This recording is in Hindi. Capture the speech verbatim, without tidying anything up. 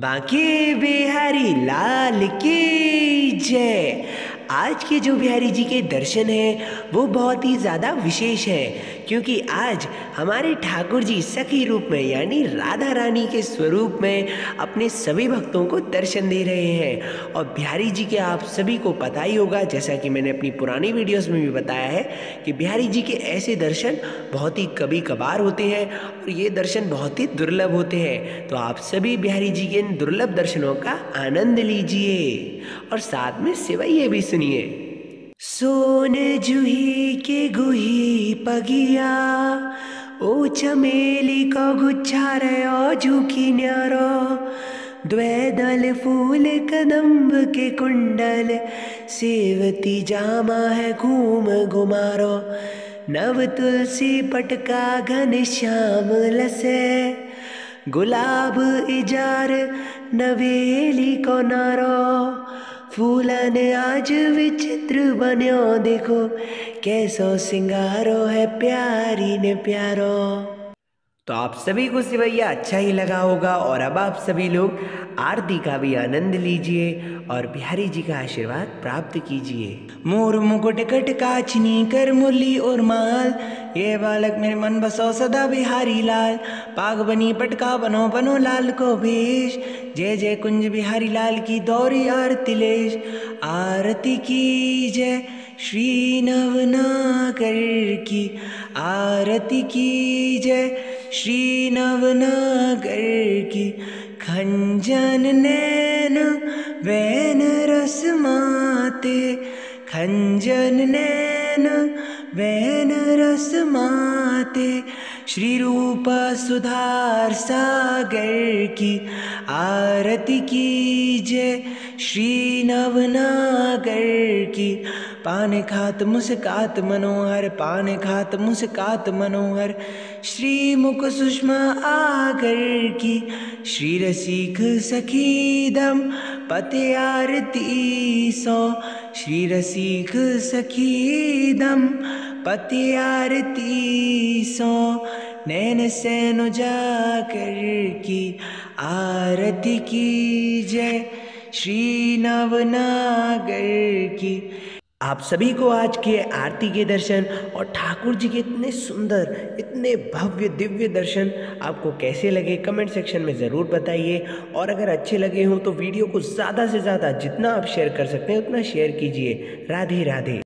बांके बिहारी लाल की जय। आज के जो बिहारी जी के दर्शन हैं वो बहुत ही ज़्यादा विशेष हैं, क्योंकि आज हमारे ठाकुर जी सखी रूप में यानी राधा रानी के स्वरूप में अपने सभी भक्तों को दर्शन दे रहे हैं। और बिहारी जी के आप सभी को पता ही होगा, जैसा कि मैंने अपनी पुरानी वीडियोस में भी बताया है कि बिहारी जी के ऐसे दर्शन बहुत ही कभी कभार होते हैं और ये दर्शन बहुत ही दुर्लभ होते हैं। तो आप सभी बिहारी जी के इन दुर्लभ दर्शनों का आनंद लीजिए और साथ में सिवैये भी सुनिए। सोने जुही के गुही पगिया ओ चमेली को गुच्छा रे ओ झुकी न्यारो द्वैदल फूल कदम्ब के कुंडल सेवती जामा है घूम घुमारो नव तुलसी पटका घन श्याम लसे गुलाब इजार नवेली को नारो फूलन आज विचित्र बन्यो देखो कैसो सिंगारो है प्यारी ने प्यारो। तो आप सभी को सिवैया अच्छा ही लगा होगा और अब आप सभी लोग आरती का भी आनंद लीजिए और बिहारी जी का आशीर्वाद प्राप्त कीजिए। मोर मुकुट कट काचनी कर मुरली और माल ये बालक मेरे मन बसो सदा बिहारी लाल पाग बनी पटका बनो बनो लाल को भेष जय जय कुंज बिहारी लाल की दौरी आरतिलेश। आरती की जय श्री नवनागर की आरती की जय श्री नवनागर की खंजन नैन वैन रस माते खंजन नैन वैन रस माते श्री रूपा सुधार सागर की आरती की जय श्री नवनागर की। पान खात मुस्कात मनोहर पान खात मुस्कात मनोहर श्री मुख सुषमा आगर की श्री रसिक सखीदम पते आरती सौ श्री रसिक सखीदम पते आरती सौ नैन सैन जाकर की आरती की जय श्री नवनागर की। आप सभी को आज के आरती के दर्शन और ठाकुर जी के इतने सुंदर इतने भव्य दिव्य दर्शन आपको कैसे लगे कमेंट सेक्शन में ज़रूर बताइए। और अगर अच्छे लगे हों तो वीडियो को ज़्यादा से ज़्यादा जितना आप शेयर कर सकते हैं उतना शेयर कीजिए। राधे राधे।